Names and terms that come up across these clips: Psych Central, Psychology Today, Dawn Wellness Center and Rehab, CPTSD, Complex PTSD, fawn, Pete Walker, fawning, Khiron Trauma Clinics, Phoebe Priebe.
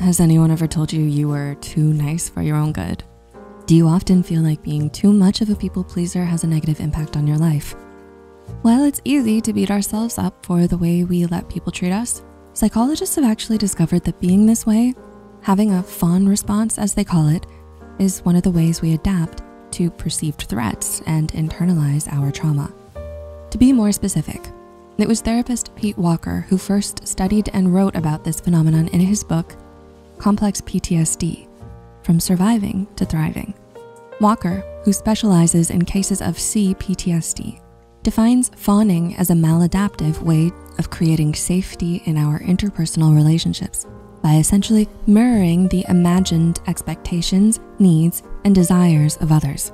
Has anyone ever told you you were too nice for your own good? Do you often feel like being too much of a people pleaser has a negative impact on your life? While it's easy to beat ourselves up for the way we let people treat us, psychologists have actually discovered that being this way, having a fawn response as they call it, is one of the ways we adapt to perceived threats and internalize our trauma. To be more specific, it was therapist Pete Walker who first studied and wrote about this phenomenon in his book, Complex PTSD, From Surviving to Thriving. Walker, who specializes in cases of CPTSD, defines fawning as a maladaptive way of creating safety in our interpersonal relationships by essentially mirroring the imagined expectations, needs, and desires of others.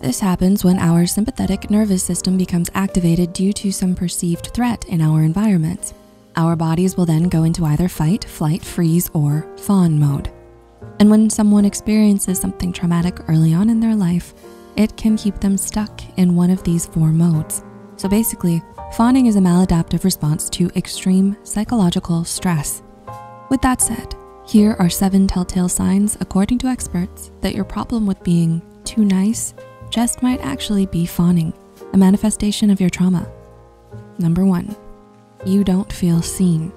This happens when our sympathetic nervous system becomes activated due to some perceived threat in our environment. Our bodies will then go into either fight, flight, freeze, or fawn mode. And when someone experiences something traumatic early on in their life, it can keep them stuck in one of these four modes. So basically, fawning is a maladaptive response to extreme psychological stress. With that said, here are 7 telltale signs, according to experts, that your problem with being too nice just might actually be fawning, a manifestation of your trauma. Number 1, you don't feel seen.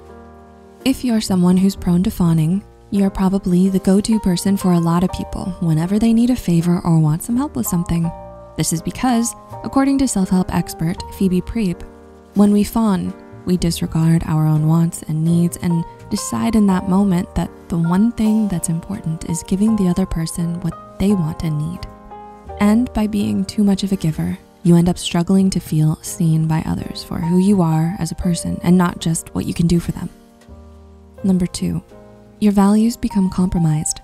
If you're someone who's prone to fawning, you're probably the go-to person for a lot of people whenever they need a favor or want some help with something. This is because, according to self-help expert Phoebe Priebe, when we fawn, we disregard our own wants and needs and decide in that moment that the one thing that's important is giving the other person what they want and need. And by being too much of a giver, you end up struggling to feel seen by others for who you are as a person and not just what you can do for them. Number 2, your values become compromised.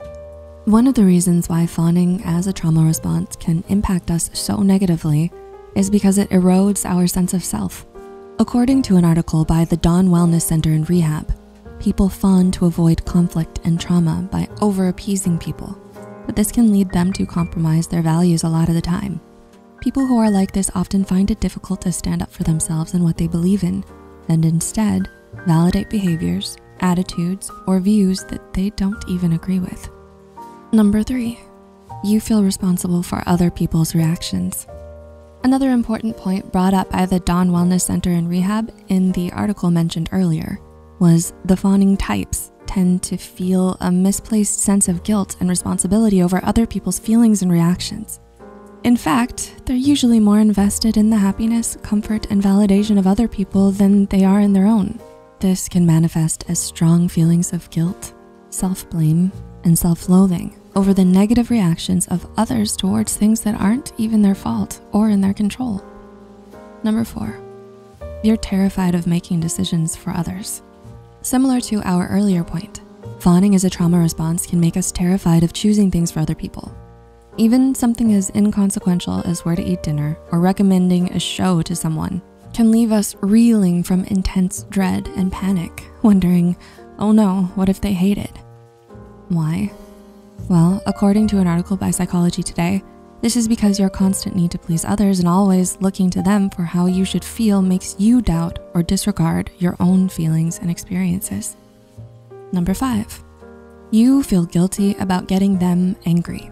One of the reasons why fawning as a trauma response can impact us so negatively is because it erodes our sense of self. According to an article by the Dawn Wellness Center and Rehab, people fawn to avoid conflict and trauma by over-appeasing people, but this can lead them to compromise their values a lot of the time. People who are like this often find it difficult to stand up for themselves and what they believe in, and instead validate behaviors, attitudes, or views that they don't even agree with. Number 3, you feel responsible for other people's reactions. Another important point brought up by the Dawn Wellness Center and Rehab in the article mentioned earlier was the fawning types tend to feel a misplaced sense of guilt and responsibility over other people's feelings and reactions. In fact, they're usually more invested in the happiness, comfort, and validation of other people than they are in their own. This can manifest as strong feelings of guilt, self-blame, and self-loathing over the negative reactions of others towards things that aren't even their fault or in their control. Number 4, you're terrified of making decisions for others. Similar to our earlier point, fawning as a trauma response can make us terrified of choosing things for other people. Even something as inconsequential as where to eat dinner or recommending a show to someone can leave us reeling from intense dread and panic, wondering, oh no, what if they hate it? Why? Well, according to an article by Psychology Today, this is because your constant need to please others and always looking to them for how you should feel makes you doubt or disregard your own feelings and experiences. Number 5, you feel guilty about getting them angry.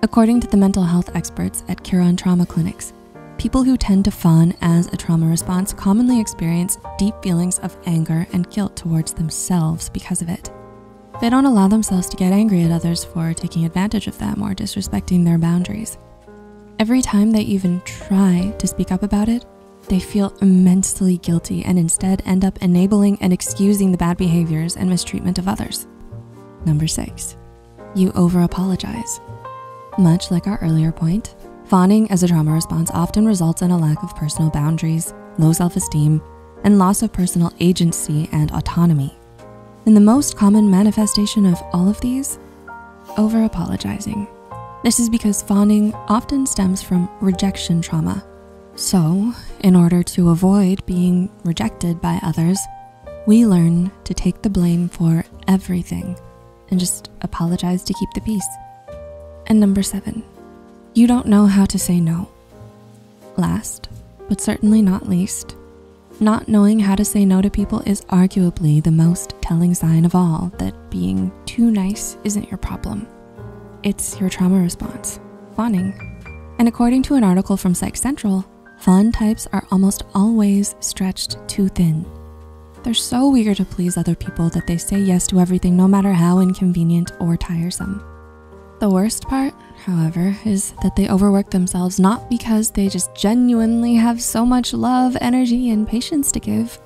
According to the mental health experts at Khiron Trauma Clinics, people who tend to fawn as a trauma response commonly experience deep feelings of anger and guilt towards themselves because of it. They don't allow themselves to get angry at others for taking advantage of them or disrespecting their boundaries. Every time they even try to speak up about it, they feel immensely guilty and instead end up enabling and excusing the bad behaviors and mistreatment of others. Number 6, you over-apologize. Much like our earlier point, fawning as a trauma response often results in a lack of personal boundaries, low self-esteem, and loss of personal agency and autonomy. And the most common manifestation of all of these, over-apologizing. This is because fawning often stems from rejection trauma. So, in order to avoid being rejected by others, we learn to take the blame for everything and just apologize to keep the peace. And number 7, you don't know how to say no. Last, but certainly not least, Not knowing how to say no to people is arguably the most telling sign of all that being too nice isn't your problem. It's your trauma response, fawning. And according to an article from Psych Central, fawn types are almost always stretched too thin. They're so eager to please other people that they say yes to everything, no matter how inconvenient or tiresome. The worst part, however, is that they overwork themselves not because they just genuinely have so much love, energy, and patience to give,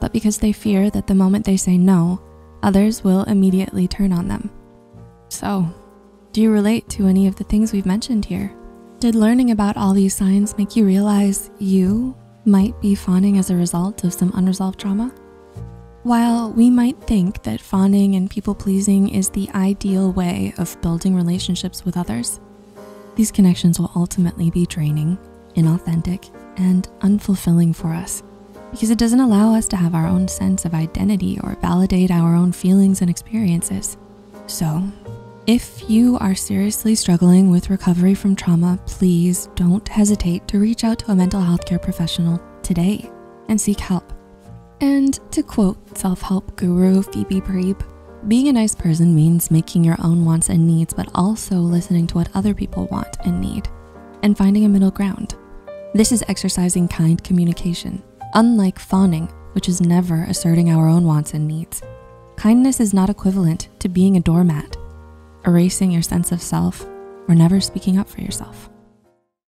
but because they fear that the moment they say no, others will immediately turn on them. So, do you relate to any of the things we've mentioned here? Did learning about all these signs make you realize you might be fawning as a result of some unresolved trauma? While we might think that fawning and people-pleasing is the ideal way of building relationships with others, these connections will ultimately be draining, inauthentic, and unfulfilling for us because it doesn't allow us to have our own sense of identity or validate our own feelings and experiences. So, if you are seriously struggling with recovery from trauma, please don't hesitate to reach out to a mental health care professional today and seek help. And to quote self-help guru Phoebe Priebe, being a nice person means making your own wants and needs, but also listening to what other people want and need and finding a middle ground. This is exercising kind communication, unlike fawning, which is never asserting our own wants and needs. Kindness is not equivalent to being a doormat, erasing your sense of self, or never speaking up for yourself.